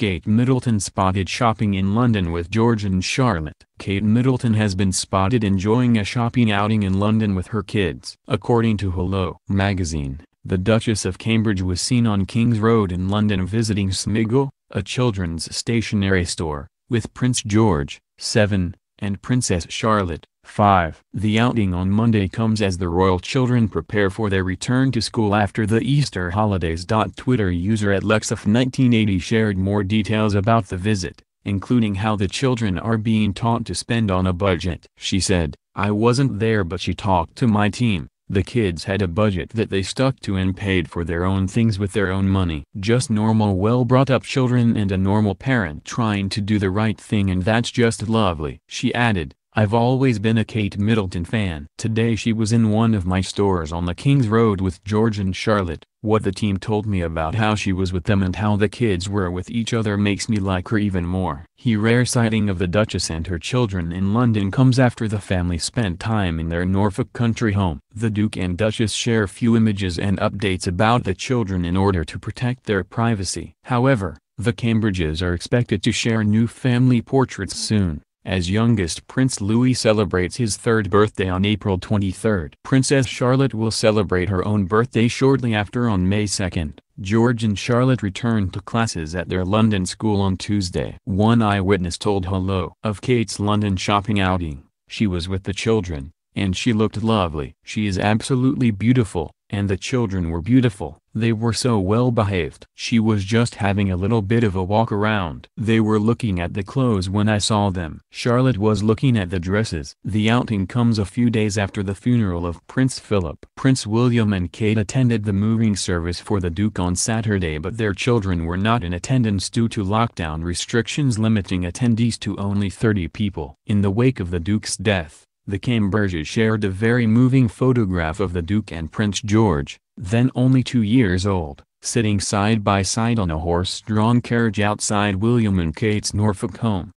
Kate Middleton spotted shopping in London with George and Charlotte. Kate Middleton has been spotted enjoying a shopping outing in London with her kids. According to Hello magazine, the Duchess of Cambridge was seen on King's Road in London visiting Smiggle, a children's stationery store, with Prince George, 7, and Princess Charlotte, 5. The outing on Monday comes as the royal children prepare for their return to school after the Easter holidays. Twitter user @LexF1980 shared more details about the visit, including how the children are being taught to spend on a budget. She said, "I wasn't there, but she talked to my team. The kids had a budget that they stuck to and paid for their own things with their own money. Just normal, well-brought-up children and a normal parent trying to do the right thing, and that's just lovely." She added, "I've always been a Kate Middleton fan. Today she was in one of my stores on the King's Road with George and Charlotte. What the team told me about how she was with them and how the kids were with each other makes me like her even more." The rare sighting of the Duchess and her children in London comes after the family spent time in their Norfolk country home. The Duke and Duchess share few images and updates about the children in order to protect their privacy. However, the Cambridges are expected to share new family portraits soon, as youngest Prince Louis celebrates his third birthday on April 23. Princess Charlotte will celebrate her own birthday shortly after on May 2. George and Charlotte return to classes at their London school on Tuesday. One eyewitness told Hello of Kate's London shopping outing, "She was with the children, and she looked lovely. She is absolutely beautiful, and the children were beautiful. They were so well behaved. She was just having a little bit of a walk around. They were looking at the clothes when I saw them. Charlotte was looking at the dresses." The outing comes a few days after the funeral of Prince Philip. Prince William and Kate attended the moving service for the Duke on Saturday, but their children were not in attendance due to lockdown restrictions limiting attendees to only 30 people. In the wake of the Duke's death, the Cambridges shared a very moving photograph of the Duke and Prince George, then only 2 years old, sitting side by side on a horse-drawn carriage outside William and Kate's Norfolk home.